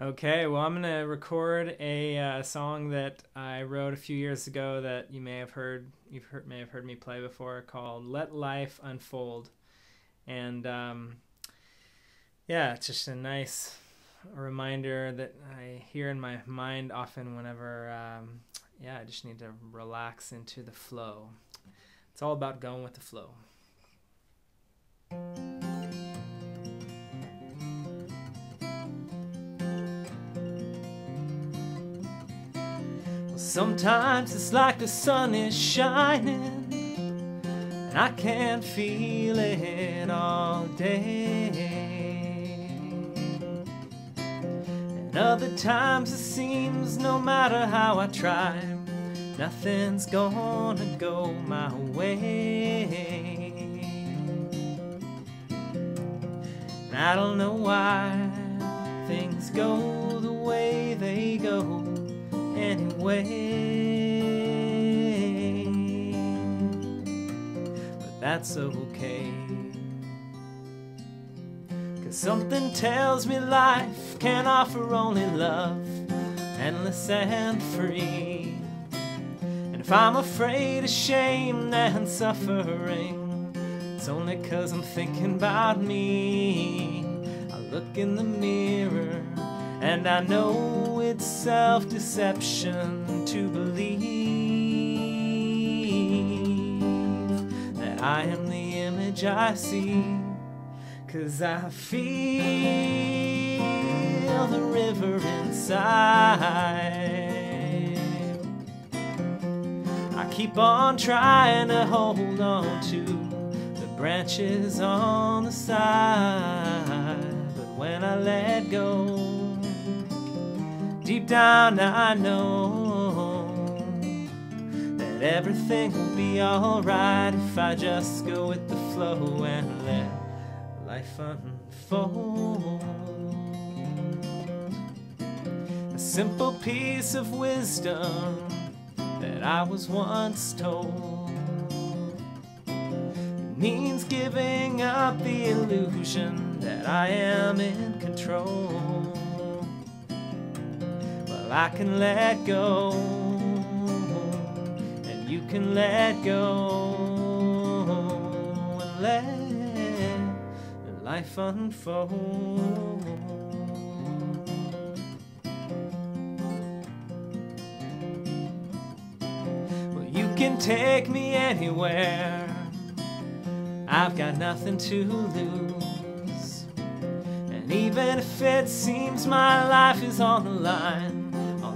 Okay, well, I'm going to record a song that I wrote a few years ago that you may have heard, may have heard me play before, called Let Life Unfold. And yeah, it's just a nice reminder that I hear in my mind often whenever, yeah, I just need to relax into the flow. It's all about going with the flow. Sometimes it's like the sun is shining and I can't feel it all day. And other times it seems no matter how I try, nothing's gonna go my way. And I don't know why things go the way they go anyway, but that's okay, 'cause something tells me life can offer only love, endless and free. And if I'm afraid of shame and suffering, it's only 'cause I'm thinking about me. I look in the mirror and I know it's self-deception to believe that I am the image I see, 'cause I feel the river inside. I keep on trying to hold on to the branches on the side, but when I let go, deep down I know that everything will be alright if I just go with the flow and let life unfold. A simple piece of wisdom that I was once told, it means giving up the illusion that I am in control. I can let go, and you can let go, and let life unfold. Well, you can take me anywhere, I've got nothing to lose, and even if it seems my life is on the line,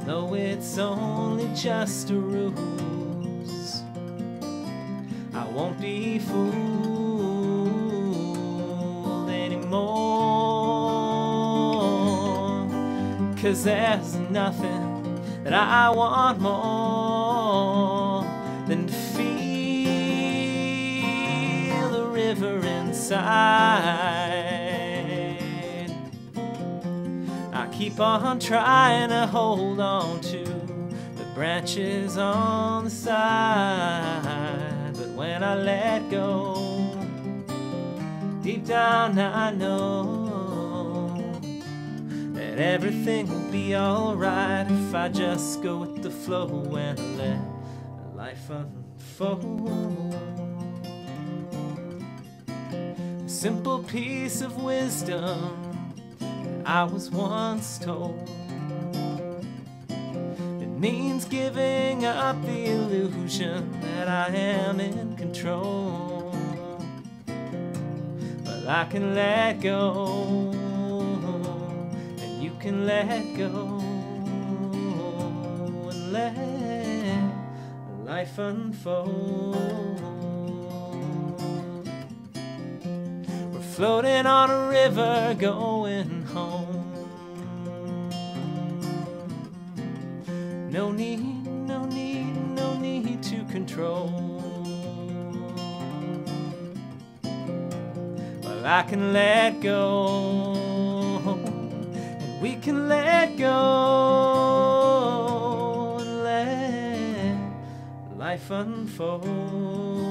though it's only just a ruse, I won't be fooled anymore, 'cause there's nothing that I want more than to feel the river inside. Keep on trying to hold on to the branches on the side, but when I let go, deep down I know that everything will be alright if I just go with the flow and let life unfold. A simple piece of wisdom I was once told, it means giving up the illusion that I am in control. Well, I can let go, and you can let go, and let life unfold. Floating on a river, going home. No need, no need, no need to control. Well, I can let go, and we can let go, and let life unfold.